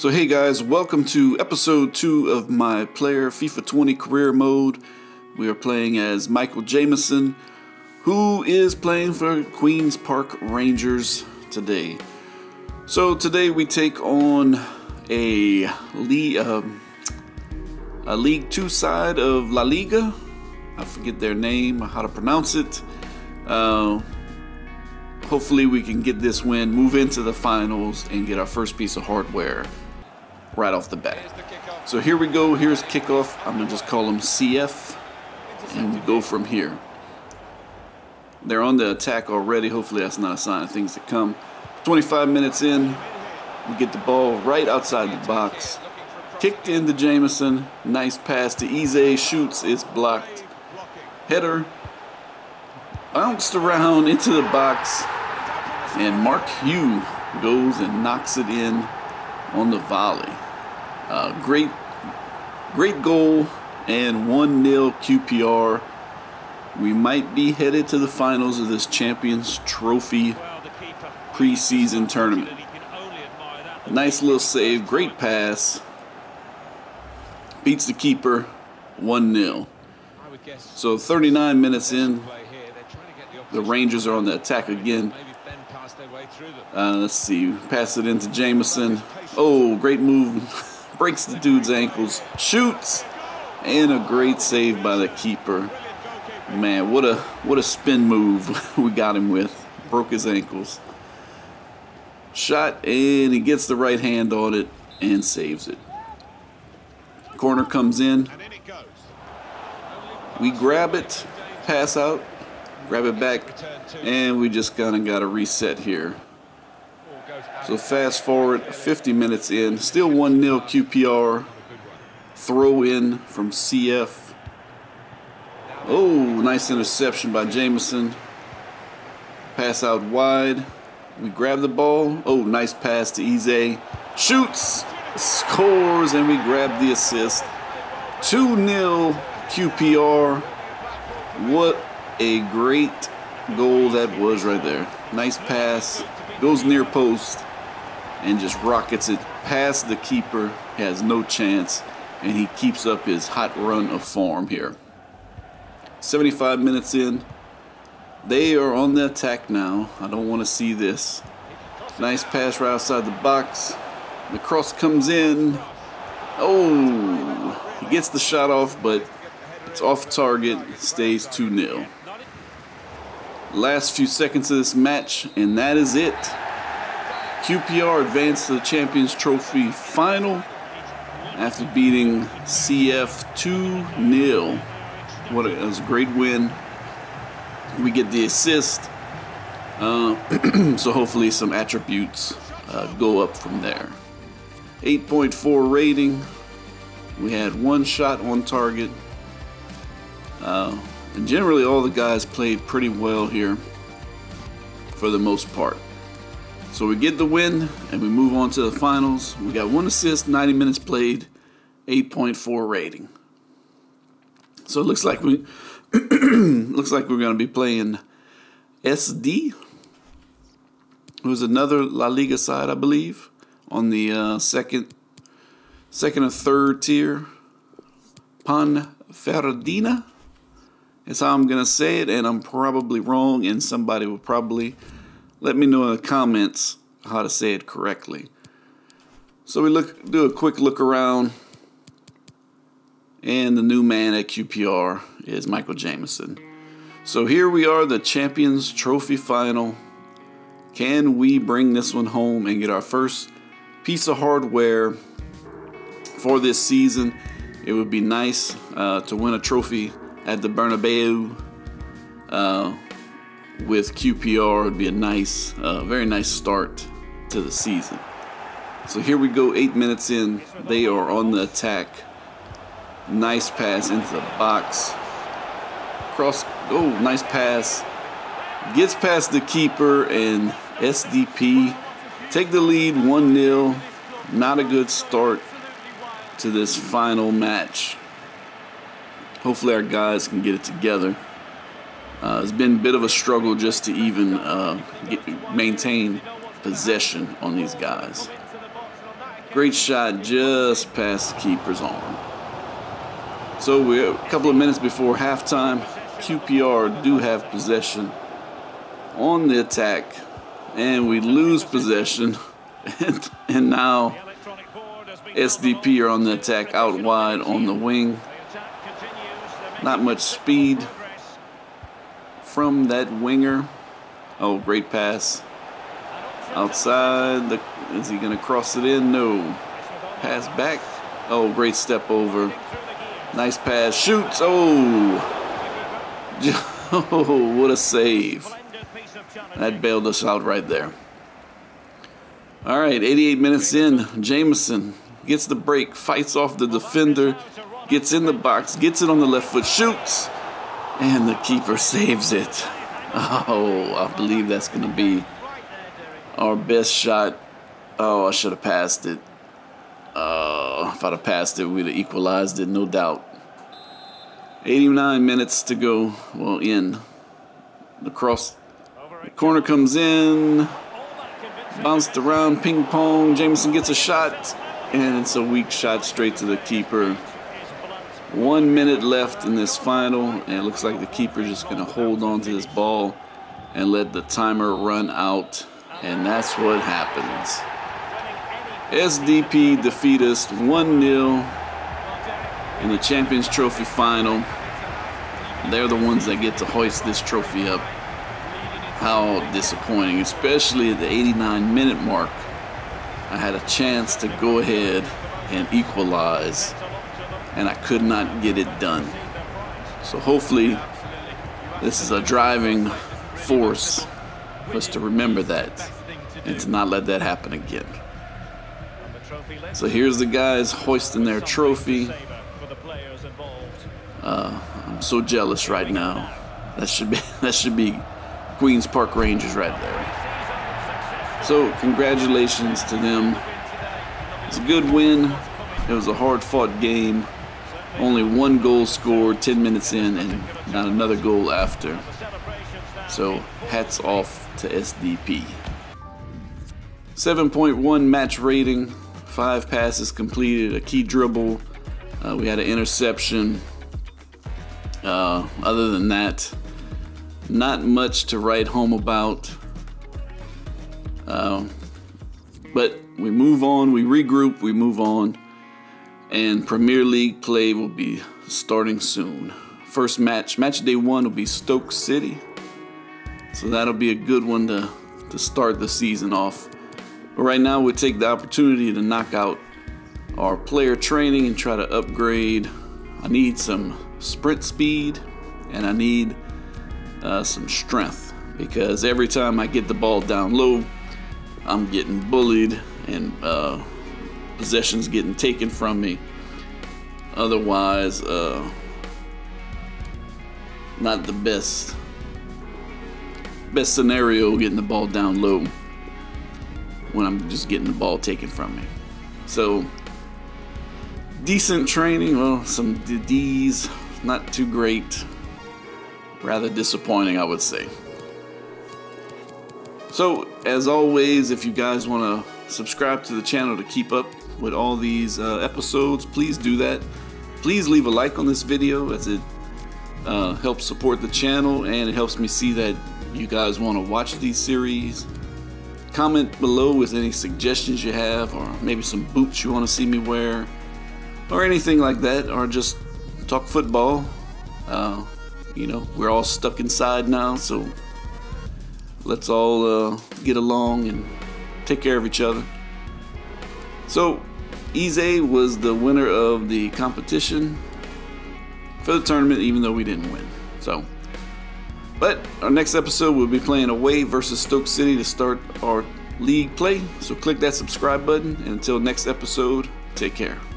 So hey guys, welcome to episode 2 of my player FIFA 20 career mode. We are playing as Michael Jamieson, who is playing for Queens Park Rangers today. So today we take on a League 2 side of La Liga. I forget their name, how to pronounce it. Hopefully we can get this win, move into the finals, and get our first piece of hardware right off the bat. So here we go. Here's kickoff. I'm gonna just call him CF, and we go from here. They're on the attack already. Hopefully that's not a sign of things to come. 25 minutes in, we get the ball right outside the box, kicked into Jamieson. Nice pass to Eze. Shoots. It's blocked. Header. Bounced around into the box, and Mark Hughes goes and knocks it in on the volley. Great goal, and 1-0 QPR. We might be headed to the finals of this Champions Trophy preseason tournament. Nice little save, great pass. Beats the keeper, 1-0. So 39 minutes in, the Rangers are on the attack again. Let's see, pass it into Jamieson. Oh, great move. Breaks the dude's ankles, shoots, and a great save by the keeper. Man, what a spin move we got him with. Broke his ankles. Shot, and he gets the right hand on it and saves it. Corner comes in. We grab it, pass out, grab it back, and we just kind of got a reset here. So fast forward, 50 minutes in, still 1-0 QPR. Throw in from CF. Oh, nice interception by Jamieson. Pass out wide. We grab the ball. Oh, nice pass to Eze. Shoots, scores, and we grab the assist. 2-0 QPR. What a great goal that was right there. Nice pass. Goes near post and just rockets it past the keeper. He has no chance, and he keeps up his hot run of form here. 75 minutes in. They are on the attack now. I don't want to see this. Nice pass right outside the box. The cross comes in. Oh, he gets the shot off, but it's off target. Stays 2-0. Last few seconds of this match, and that is it. QPR advanced to the Champions Trophy final after beating CF 2-0. It was a great win. We get the assist, so hopefully some attributes go up from there. 8.4 rating. We had one shot on target. And generally all the guys played pretty well here for the most part. So we get the win and we move on to the finals. We got one assist, 90 minutes played, 8.4 rating. So it looks like we looks like we're going to be playing SD, who's another La Liga side, I believe, on the second or third tier. Ponferradina. That's how I'm going to say it, and I'm probably wrong, and somebody will probably let me know in the comments how to say it correctly. So we do a quick look around, and the new man at QPR is Michael Jamieson. So here we are, the Champions Trophy final. Can we bring this one home and get our first piece of hardware for this season? It would be nice to win a trophy at the Bernabeu with QPR. Would be a nice, very nice start to the season. So here we go, 8 minutes in. They are on the attack. Nice pass into the box. Cross, oh, nice pass. Gets past the keeper, and SDP take the lead, 1-0. Not a good start to this final match. Hopefully our guys can get it together. It's been a bit of a struggle just to even maintain possession on these guys. Great shot just past the keeper's arm. So we're a couple of minutes before halftime. QPR do have possession on the attack, and we lose possession. And now SDP are on the attack out wide on the wing. Not much speed from that winger. Oh, great pass. Outside. Is he going to cross it in? No. Pass back. Oh, great step over. Nice pass. Shoots. Oh, what a save. That bailed us out right there. All right, 88 minutes in. Jamieson gets the break, fights off the defender, gets in the box, gets it on the left foot, shoots, and the keeper saves it. Oh, I believe that's going to be our best shot. Oh, I should have passed it. If I'd have passed it, we'd have equalized it, no doubt. 89 minutes to go. Well, in. The cross. The corner comes in. Bounced around. Ping pong. Jamieson gets a shot. And it's a weak shot straight to the keeper. 1 minute left in this final. And it looks like the keeper's just going to hold on to this ball and let the timer run out. And that's what happens. SDP defeat us 1-0 in the Champions Trophy final. They're the ones that get to hoist this trophy up. How disappointing, especially at the 89-minute mark. I had a chance to go ahead and equalize, and I could not get it done. So hopefully this is a driving force for us to remember that and to not let that happen again. So here's the guys hoisting their trophy. I'm so jealous right now. That should be Queens Park Rangers right there. So congratulations to them. It's a good win. It was a hard-fought game. Only one goal scored 10 minutes in, and not another goal after. So hats off to SDP. 7.1 match rating, 5 passes completed, a key dribble, we had an interception. Other than that, not much to write home about. But we move on, we regroup, we move on, and Premier League play will be starting soon. First match, match day one, will be Stoke City. So that'll be a good one to start the season off. But right now we'll take the opportunity to knock out our player training and try to upgrade. I need some sprint speed, and I need some strength, because every time I get the ball down low, I'm getting bullied and possessions getting taken from me. Otherwise, not the best scenario getting the ball down low when I'm just getting the ball taken from me. So decent training, well, some D's, not too great, rather disappointing, I would say. So as always, if you guys want to subscribe to the channel to keep up with all these episodes, please do that. Please leave a like on this video, as it helps support the channel, and it helps me see that you guys want to watch these series. Comment below with any suggestions you have, or maybe some boots you want to see me wear, or anything like that, or just talk football. You know, we're all stuck inside now, so let's all get along and take care of each other. So Eze was the winner of the competition for the tournament, even though we didn't win. So but our next episode, we'll be playing away versus Stoke City to start our league play. So click that subscribe button. And until next episode, take care.